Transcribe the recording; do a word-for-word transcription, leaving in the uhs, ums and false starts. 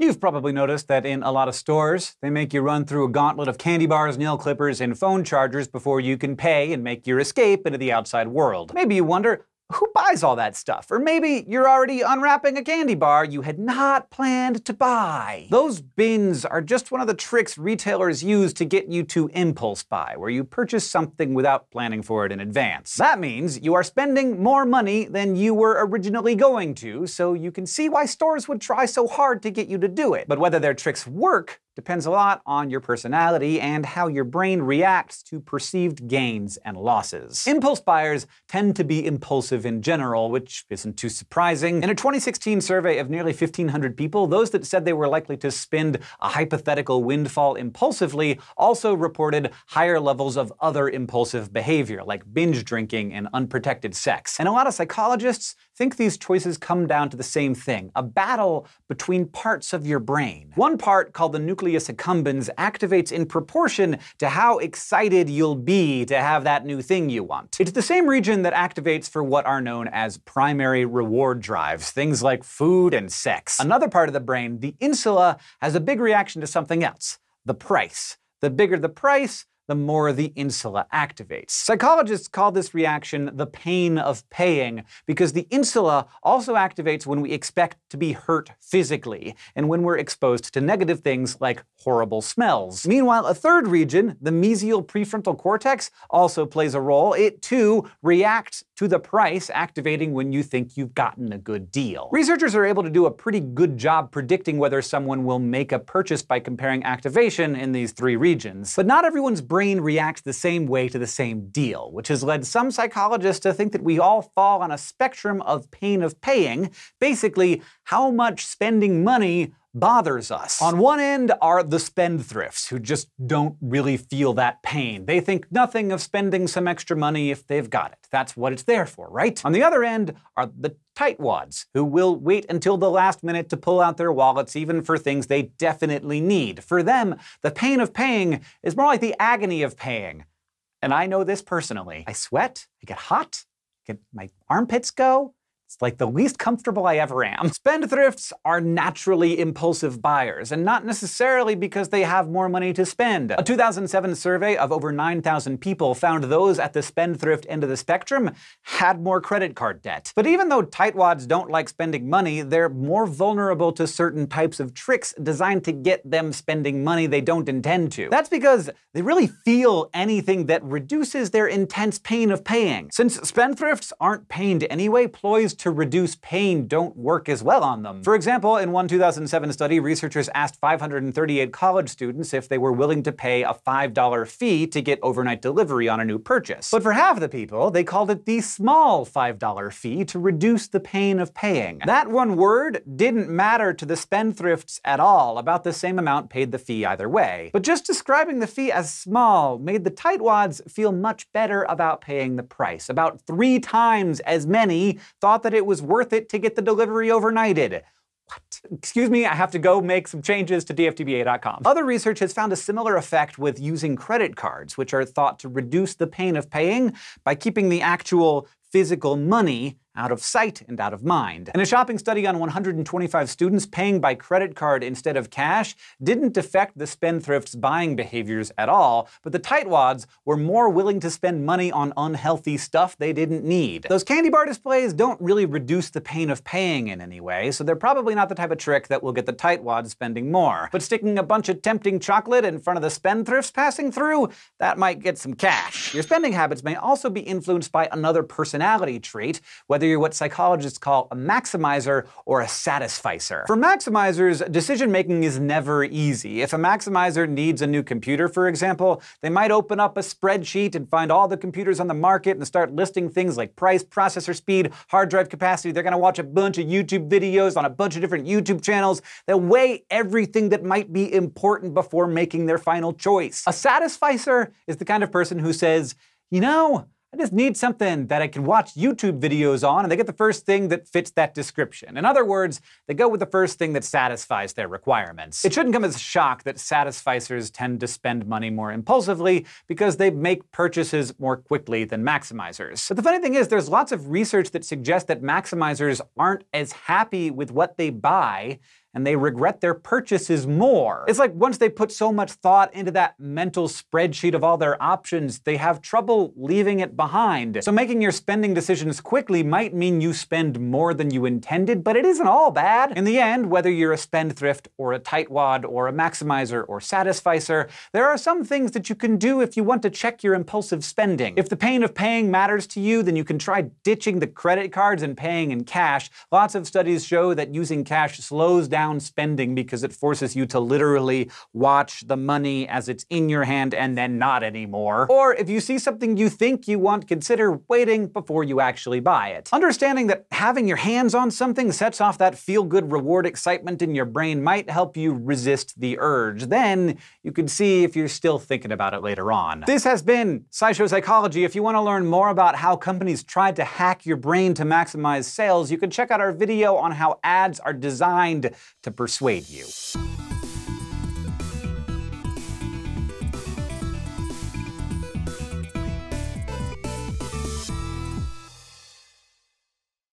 You've probably noticed that in a lot of stores, they make you run through a gauntlet of candy bars, nail clippers, and phone chargers before you can pay and make your escape into the outside world. Maybe you wonder, who buys all that stuff? Or maybe you're already unwrapping a candy bar you had not planned to buy. Those bins are just one of the tricks retailers use to get you to impulse buy, where you purchase something without planning for it in advance. That means you are spending more money than you were originally going to, so you can see why stores would try so hard to get you to do it. But whether their tricks work depends a lot on your personality and how your brain reacts to perceived gains and losses. Impulse buyers tend to be impulsive in general, which isn't too surprising. In a twenty sixteen survey of nearly fifteen hundred people, those that said they were likely to spend a hypothetical windfall impulsively also reported higher levels of other impulsive behavior, like binge drinking and unprotected sex. And a lot of psychologists think these choices come down to the same thing, a battle between parts of your brain. One part, called the nucleus Nucleus accumbens, activates in proportion to how excited you'll be to have that new thing you want. It's the same region that activates for what are known as primary reward drives, things like food and sex. Another part of the brain, the insula, has a big reaction to something else, the price. The bigger the price, the more the insula activates. Psychologists call this reaction the pain of paying, because the insula also activates when we expect to be hurt physically and when we're exposed to negative things like horrible smells. Meanwhile, a third region, the mesial prefrontal cortex, also plays a role. It too reacts to the price, activating when you think you've gotten a good deal. Researchers are able to do a pretty good job predicting whether someone will make a purchase by comparing activation in these three regions. But not everyone's brain brain reacts the same way to the same deal, which has led some psychologists to think that we all fall on a spectrum of pain of paying, basically how much spending money bothers us. On one end are the spendthrifts, who just don't really feel that pain. They think nothing of spending some extra money if they've got it. That's what it's there for, right? On the other end are the tightwads, who will wait until the last minute to pull out their wallets, even for things they definitely need. For them, the pain of paying is more like the agony of paying. And I know this personally. I sweat, I get hot, I get, my armpits go. It's like the least comfortable I ever am. Spendthrifts are naturally impulsive buyers, and not necessarily because they have more money to spend. A two thousand seven survey of over nine thousand people found those at the spendthrift end of the spectrum had more credit card debt. But even though tightwads don't like spending money, they're more vulnerable to certain types of tricks designed to get them spending money they don't intend to. That's because they really feel anything that reduces their intense pain of paying. Since spendthrifts aren't pained anyway, ploys to reduce pain don't work as well on them. For example, in one two thousand seven study, researchers asked five hundred thirty-eight college students if they were willing to pay a five dollar fee to get overnight delivery on a new purchase. But for half the people, they called it the small five dollar fee to reduce the pain of paying. That one word didn't matter to the spendthrifts at all. About the same amount paid the fee either way. But just describing the fee as small made the tightwads feel much better about paying the price. About three times as many thought that that it was worth it to get the delivery overnighted. What? Excuse me, I have to go make some changes to D F T B A dot com. Other research has found a similar effect with using credit cards, which are thought to reduce the pain of paying by keeping the actual physical money out of sight and out of mind. And a shopping study on one hundred twenty-five students, paying by credit card instead of cash didn't affect the spendthrifts' buying behaviors at all, but the tightwads were more willing to spend money on unhealthy stuff they didn't need. Those candy bar displays don't really reduce the pain of paying in any way, so they're probably not the type of trick that will get the tightwads spending more. But sticking a bunch of tempting chocolate in front of the spendthrifts passing through, that might get some cash. Your spending habits may also be influenced by another personality trait, whether you're what psychologists call a maximizer or a satisficer. For maximizers, decision-making is never easy. If a maximizer needs a new computer, for example, they might open up a spreadsheet and find all the computers on the market and start listing things like price, processor speed, hard drive capacity. They're gonna watch a bunch of YouTube videos on a bunch of different YouTube channels. They'll weigh everything that might be important before making their final choice. A satisficer is the kind of person who says, you know, I just need something that I can watch YouTube videos on, and they get the first thing that fits that description. In other words, they go with the first thing that satisfies their requirements. It shouldn't come as a shock that satisficers tend to spend money more impulsively, because they make purchases more quickly than maximizers. But the funny thing is, there's lots of research that suggests that maximizers aren't as happy with what they buy and they regret their purchases more. It's like once they put so much thought into that mental spreadsheet of all their options, they have trouble leaving it behind. So making your spending decisions quickly might mean you spend more than you intended, but it isn't all bad. In the end, whether you're a spendthrift or a tightwad or a maximizer or satisficer, there are some things that you can do if you want to check your impulsive spending. If the pain of paying matters to you, then you can try ditching the credit cards and paying in cash. Lots of studies show that using cash slows down spending because it forces you to literally watch the money as it's in your hand and then not anymore. Or if you see something you think you want, consider waiting before you actually buy it. Understanding that having your hands on something sets off that feel-good reward excitement in your brain might help you resist the urge. Then you can see if you're still thinking about it later on. This has been SciShow Psychology. If you want to learn more about how companies tried to hack your brain to maximize sales, you can check out our video on how ads are designed to persuade you.